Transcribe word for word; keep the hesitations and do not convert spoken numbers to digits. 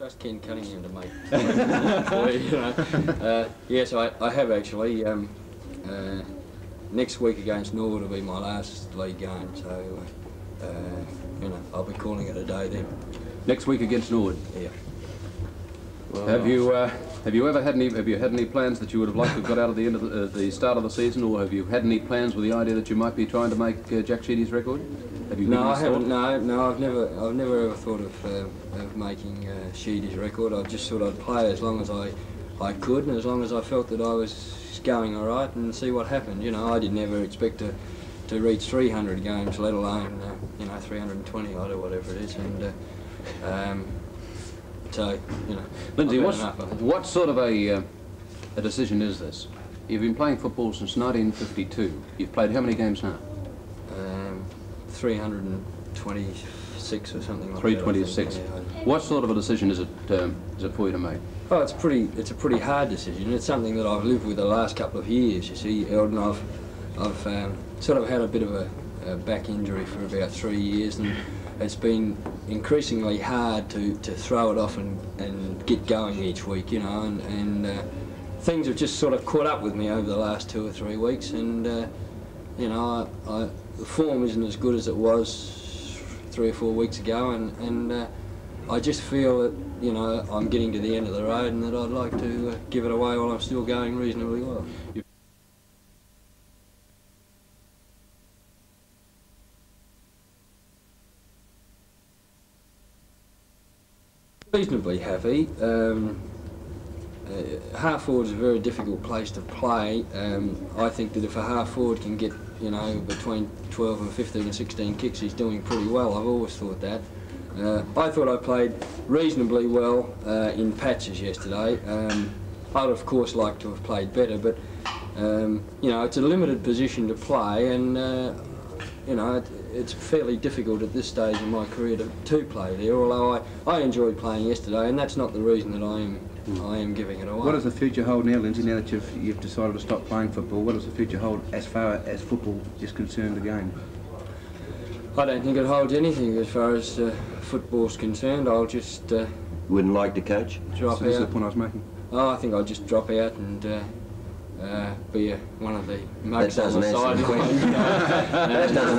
Trust Ken Cunningham to make. you know. uh, yes, I, I have actually. Um, uh, next week against Norwood will be my last league game, so uh, you know I'll be calling it a day then. Next week against Norwood. Yeah. Well, have you uh, have you ever had any have you had any plans that you would have liked to have got out of the end of the, uh, the start of the season, or have you had any plans with the idea that you might be trying to make uh, Jack Sheedy's record? Have you no, I haven't. No, no, I've never I've never ever thought of uh, of making uh, Sheedy's record. I just thought I'd play as long as I I could, and as long as I felt that I was going all right, and see what happened. You know, I didn't ever expect to to reach three hundred games, let alone uh, you know three hundred twenty odd or whatever it is, and. Uh, um, So, you know, Lindsay, what's, what sort of a, uh, a decision is this? You've been playing football since nineteen fifty-two. You've played how many games now? Um, three hundred twenty-six or something like three twenty-six. that. three twenty-six. Yeah. What sort of a decision is it, um, is it for you to make? Oh, it's pretty. It's a pretty hard decision. It's something that I've lived with the last couple of years, you see. And I've, I've um, sort of had a bit of a, a back injury for about three years. And, it's been increasingly hard to, to throw it off and, and get going each week, you know, and, and uh, things have just sort of caught up with me over the last two or three weeks, and, uh, you know, I, I, the form isn't as good as it was three or four weeks ago, and, and uh, I just feel that, you know, I'm getting to the end of the road and that I'd like to uh, give it away while I'm still going reasonably well. Reasonably happy. Um, uh, half forward is a very difficult place to play. Um, I think that if a half forward can get, you know, between twelve and fifteen and sixteen kicks, he's doing pretty well. I've always thought that. Uh, I thought I played reasonably well uh, in patches yesterday. Um, I'd of course like to have played better, but um, you know, it's a limited position to play, and uh, you know. It, It's fairly difficult at this stage in my career to, to play there, although I, I enjoyed playing yesterday, and that's not the reason that I am I am giving it away. What does the future hold now, Lindsay, now that you've, you've decided to stop playing football? What does the future hold as far as football is concerned, the game? I don't think it holds anything as far as uh, football's concerned. I'll just... Uh, wouldn't like to coach? Drop so out. That's the point I was making. Oh, I think I'll just drop out and... Uh, Uh, be a, one of the mugs on the side. That doesn't